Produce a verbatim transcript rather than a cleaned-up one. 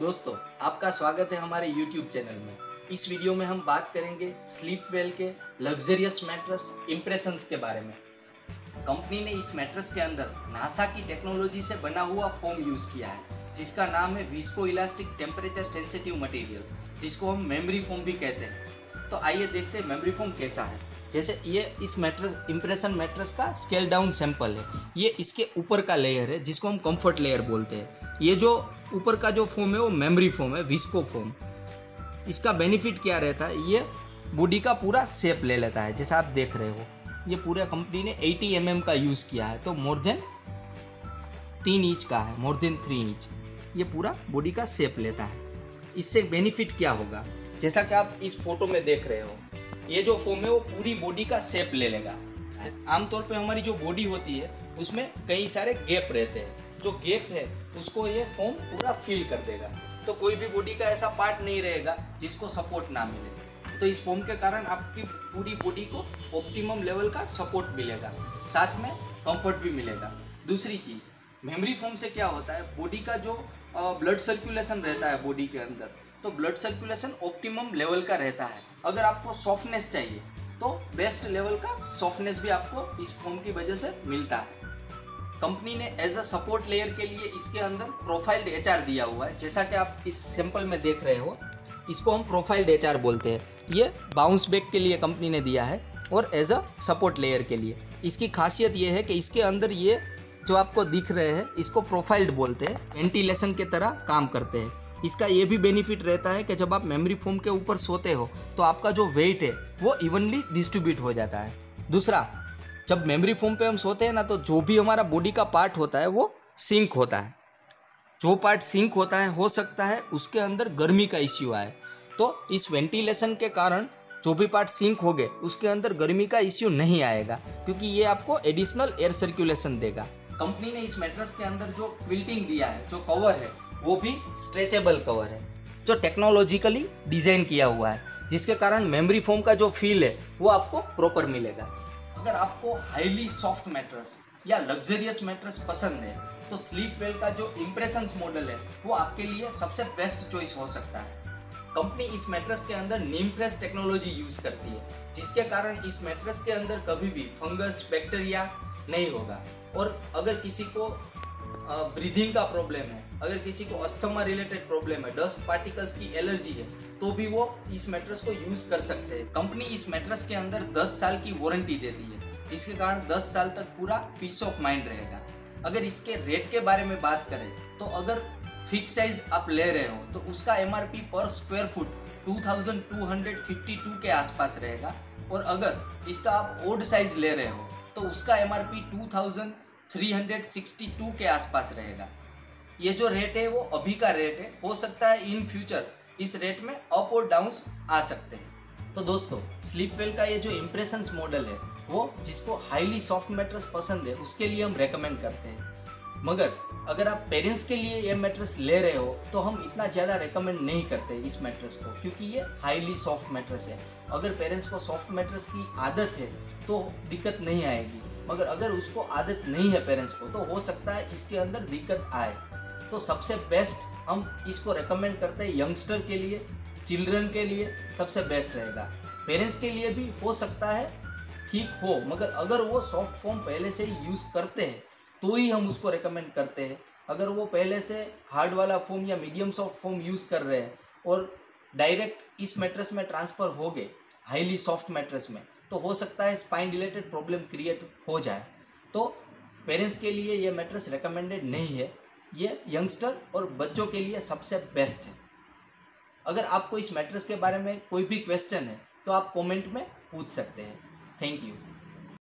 दोस्तों आपका स्वागत है हमारे YouTube चैनल में। इस वीडियो में हम बात करेंगे स्लीपवेल के लग्जरियस मैट्रेस इम्प्रेशंस के बारे में। कंपनी ने इस मैट्रेस के अंदर नासा की टेक्नोलॉजी से बना हुआ फोम यूज़ किया है, जिसका नाम है visco elastic temperature sensitive material, जिसको हम मेमोरी फोम भी कहते हैं। तो आइए देखते हैं मेमोरी फोम कैसा है। जैसे ये इस मैट्रेस इम्प्रेशन मैट्रेस का स्केल डाउन सैंपल है, ये इसके ऊपर का लेयर है जिसको हम कंफर्ट लेयर बोलते हैं। ये जो ऊपर का जो फोम है वो मेमोरी फोम है, विस्को फोम। इसका बेनिफिट क्या रहता है, ये बॉडी का पूरा शेप ले लेता है। जैसा आप देख रहे हो, ये पूरा कंपनी ने अस्सी एम एम का यूज़ किया है, तो मोर देन तीन इंच का है, मोर देन थ्री इंच ये पूरा बॉडी का शेप लेता है। इससे बेनिफिट क्या होगा, जैसा कि आप इस फोटो में देख रहे हो, ये जो फोम है वो पूरी बॉडी का शेप ले लेगा। आमतौर पे हमारी जो बॉडी होती है उसमें कई सारे गैप रहते हैं, जो गैप है उसको ये फोम पूरा फिल कर देगा, तो कोई भी बॉडी का ऐसा पार्ट नहीं रहेगा जिसको सपोर्ट ना मिले। तो इस फोम के कारण आपकी पूरी बॉडी को ऑप्टिमम लेवल का सपोर्ट मिलेगा, साथ में कंफर्ट भी मिलेगा। दूसरी चीज़, मेमोरी फोम से क्या होता है, बॉडी का जो ब्लड सर्कुलेशन रहता है बॉडी के अंदर, तो ब्लड सर्कुलेशन ऑप्टिमम लेवल का रहता है। अगर आपको सॉफ्टनेस चाहिए तो बेस्ट लेवल का सॉफ्टनेस भी आपको इस फोम की वजह से मिलता है। कंपनी ने एज अ सपोर्ट लेयर के लिए इसके अंदर प्रोफाइल्ड एचआर दिया हुआ है, जैसा कि आप इस सैंपल में देख रहे हो। इसको हम प्रोफाइल्ड एचआर बोलते हैं। ये बाउंस बैक के लिए कंपनी ने दिया है और एज अ सपोर्ट लेयर के लिए। इसकी खासियत ये है कि इसके अंदर ये जो आपको दिख रहे हैं इसको प्रोफाइल्ड बोलते हैं, वेंटिलेशन के तरह काम करते हैं। इसका ये भी बेनिफिट रहता है कि जब आप मेमोरी फोम के ऊपर सोते हो तो आपका जो वेट है वो इवनली डिस्ट्रीब्यूट हो जाता है। दूसरा, जब मेमोरी फोम पे हम सोते हैं ना, तो जो भी हमारा बॉडी का पार्ट होता है वो सिंक होता है। जो पार्ट सिंक होता है, हो सकता है उसके अंदर गर्मी का इश्यू आए, तो इस वेंटिलेशन के कारण जो भी पार्ट सिंक हो गए उसके अंदर गर्मी का इश्यू नहीं आएगा, क्योंकि ये आपको एडिशनल एयर सर्कुलेशन देगा। कंपनी ने इस मैट्रेस के अंदर जो क्विल्टिंग दिया है, जो कवर है वो भी स्ट्रेचेबल कवर है, जो टेक्नोलॉजिकली डिज़ाइन किया हुआ है, जिसके कारण मेमोरी फोम का जो फील है वो आपको प्रॉपर मिलेगा। अगर आपको हाईली सॉफ्ट मैट्रेस या लग्जरियस मैट्रेस पसंद है तो स्लीपवेल का जो इम्प्रेशंस मॉडल है वो आपके लिए सबसे बेस्ट चॉइस हो सकता है। कंपनी इस मैट्रेस के अंदर नीम फ्रेश टेक्नोलॉजी यूज़ करती है, जिसके कारण इस मैट्रेस के अंदर कभी भी फंगस बैक्टीरिया नहीं होगा। और अगर किसी को ब्रीदिंग का प्रॉब्लम है, अगर किसी को अस्थमा रिलेटेड प्रॉब्लम है, डस्ट पार्टिकल्स की एलर्जी है, तो भी वो इस मैट्रेस को यूज़ कर सकते हैं। कंपनी इस मैट्रेस के अंदर दस साल की वारंटी देती है, जिसके कारण दस साल तक पूरा पीस ऑफ माइंड रहेगा। अगर इसके रेट के बारे में बात करें तो अगर फिक्स साइज आप ले रहे हो तो उसका एम आर पी पर square foot two thousand two hundred fifty two के आसपास रहेगा, और अगर इसका आप ओड साइज ले रहे हो तो उसका M R P two thousand three hundred sixty two के आसपास रहेगा। ये जो रेट है वो अभी का रेट है, हो सकता है इन फ्यूचर इस रेट में अप और डाउन्स आ सकते हैं। तो दोस्तों, स्लीपवेल का ये जो इम्प्रेशंस मॉडल है वो जिसको हाईली सॉफ्ट मैट्रेस पसंद है उसके लिए हम रेकमेंड करते हैं, मगर अगर आप पेरेंट्स के लिए ये मैट्रेस ले रहे हो तो हम इतना ज़्यादा रेकमेंड नहीं करते इस मैट्रेस को, क्योंकि ये हाईली सॉफ्ट मैट्रेस है। अगर पेरेंट्स को सॉफ्ट मैट्रेस की आदत है तो दिक्कत नहीं आएगी, मगर अगर उसको आदत नहीं है पेरेंट्स को तो हो सकता है इसके अंदर दिक्कत आए। तो सबसे बेस्ट हम इसको रेकमेंड करते हैं यंगस्टर के लिए, चिल्ड्रन के लिए सबसे बेस्ट रहेगा। पेरेंट्स के लिए भी हो सकता है ठीक हो, मगर अगर वो सॉफ्ट फोम पहले से ही यूज़ करते हैं तो ही हम उसको रेकमेंड करते हैं। अगर वो पहले से हार्ड वाला फोम या मीडियम सॉफ्ट फोम यूज़ कर रहे हैं और डायरेक्ट इस मैट्रेस में ट्रांसफ़र हो गए हाईली सॉफ्ट मैट्रेस में, तो हो सकता है स्पाइन रिलेटेड प्रॉब्लम क्रिएट हो जाए। तो पेरेंट्स के लिए ये मैट्रेस रेकमेंडेड नहीं है, ये यंगस्टर और बच्चों के लिए सबसे बेस्ट है। अगर आपको इस मैट्रेस के बारे में कोई भी क्वेश्चन है तो आप कमेंट में पूछ सकते हैं। Thank you.